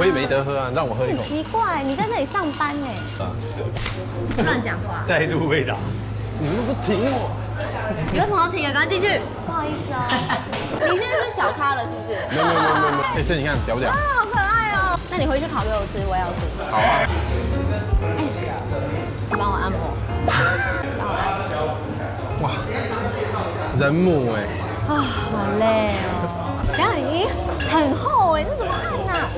我也没得喝啊，让我喝一口。奇怪，你在这里上班呢？啊，乱讲话，再度味道。你们不停我，有什么好停的？赶快进去。不好意思哦，你现在是小咖了是不是？没有没有没有没有，哎，所以你看屌不屌？啊，好可爱哦。那你回去烤给我吃，我也要吃。好啊。哎，你帮我按摩。帮我按摩。哇，人母哎。啊，好累哦。梁颖，很厚哎，这怎么按呢？